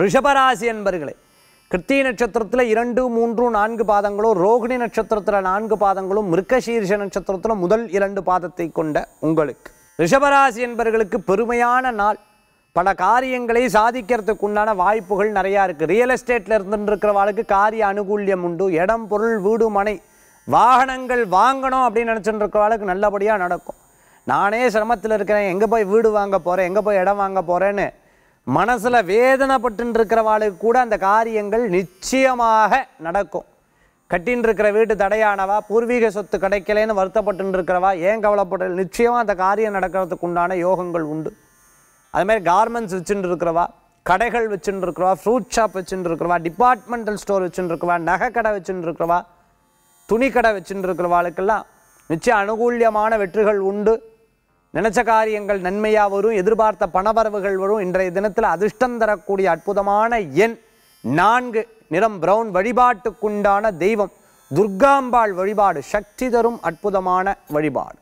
ரிஷப ராசி என்பர்களே, கிருத்திகை நட்சத்திரத்தில் 2, 3, 4 பாதங்களும், ரோகிணி நட்சத்திரத்தில் 4 பாதங்களும், மிருகசீர்ஷ நட்சத்திரத்தில் முதல் 2 பாதத்தை கொண்ட உங்களுக்கு ரிஷப ராசி என்பர்களுக்கு பெருமையான நாள். பல காரியங்களை சாதிக்கிறதுக்கு உண்டான வாய்ப்புகள் நிறையா இருக்குது. ரியல் எஸ்டேட்டில் இருந்துருக்கிறவாளுக்கு காரிய அனுகூல்யம் உண்டு. இடம், பொருள், வீடு, மனை, வாகனங்கள் வாங்கணும் அப்படின்னு நினச்சிட்டு இருக்கிறவாளுக்கு நல்லபடியாக நடக்கும். நானே சிரமத்தில் இருக்கிறேன், எங்கே போய் வீடு வாங்க போகிறேன், எங்கே போய் இடம் வாங்க போகிறேன்னு மனசில் வேதனைப்பட்டு இருக்கிறவாளுக்கு கூட அந்த காரியங்கள் நிச்சயமாக நடக்கும். கட்டின்னு இருக்கிற வீடு தடையானவா, பூர்வீக சொத்து கிடைக்கலன்னு வருத்தப்பட்டு இருக்கிறவா, ஏன் கவலைப்பட, நிச்சயமாக அந்த காரியம் நடக்கிறதுக்கு உண்டான யோகங்கள் உண்டு. அதுமாதிரி கார்மெண்ட்ஸ் வச்சுட்டு இருக்கிறவா, கடைகள் வச்சுட்டு இருக்கிறவா, ஃப்ரூட் ஷாப் வச்சுட்டு இருக்கிறவா, டிபார்ட்மெண்டல் ஸ்டோர் வச்சுட்டு இருக்கிறவா, நகை கடை வச்சுட்டு இருக்கிறவா, துணி கடை வச்சுட்டு இருக்கிறவாளுக்கெல்லாம் நிச்சயம் அனுகூல்யமான வெற்றிகள் உண்டு. நினைச்ச காரியங்கள் நன்மையாக வரும், எதிர்பார்த்த பணவரவுகள் வரும். இன்றைய தினத்தில் அதிர்ஷ்டம் தரக்கூடிய அற்புதமான எண் 4, நிறம் பிரவுன். வழிபாட்டுக்குண்டான தெய்வம் துர்காம்பாள் வழிபாடு, சக்தி தரும் அற்புதமான வழிபாடு.